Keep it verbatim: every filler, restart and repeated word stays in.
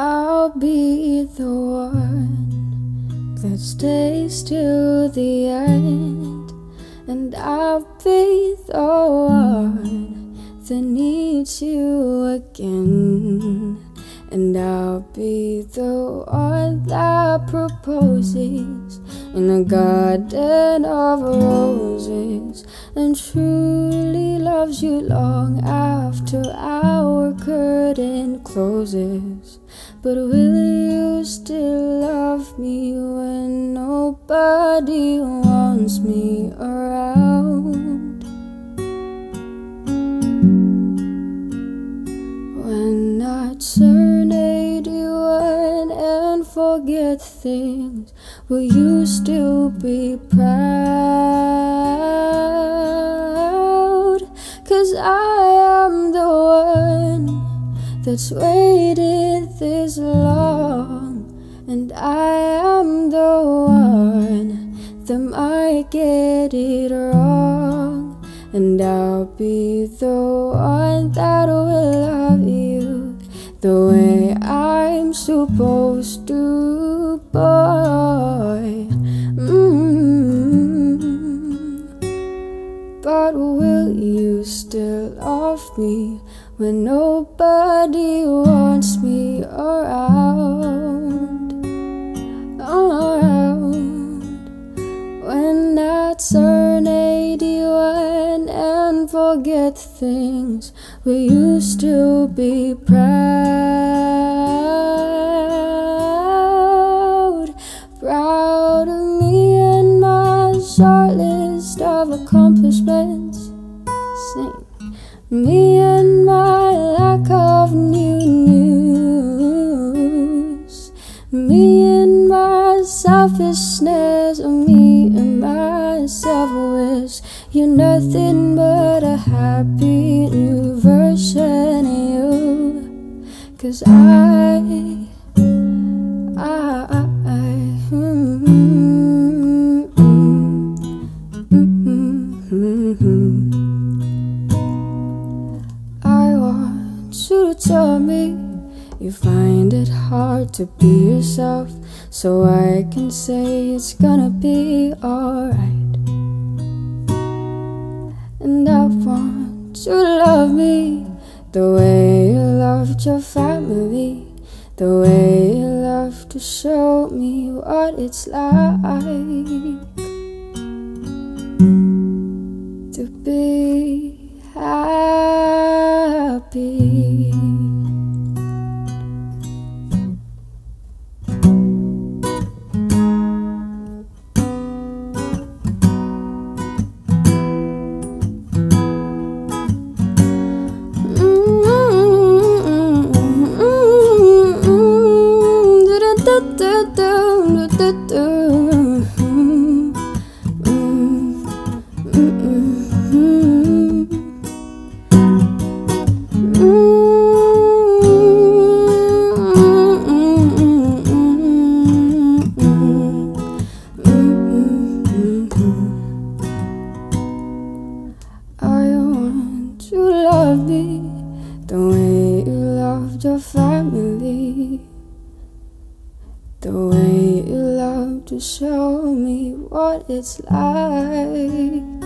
I'll be the one that stays till the end, and I'll be the one that needs you again, and I'll be the one that proposes in a garden of roses, and truly loves you long after our curtain closes. But will you still love me when nobody wants me around? When I turn eighty-one and forget things, will you still be proud? 'Cause I am the one that's waited this long, and I am the one that might get it wrong, and I'll be the one that will love you the way I'm supposed to, boy. Mm-hmm. But will you still love me when nobody wants me around? Around. When I turn eighty-one and forget things, will you still be proud? Proud of me and my short list of accomplishments. Sing. Me and my lack of new news. Me and my selfishness. Me and my self-wish. You're nothing but a happy new version of you. 'Cause I, I, I, I mm-hmm, mm-hmm, mm-hmm, mm-hmm. I want you to tell me you find it hard to be yourself, so I can say it's gonna be alright. And I want you to love me the way you loved your family, the way you love to show me what it's like to be happy. The way you loved your family, the way you love to show me what it's like.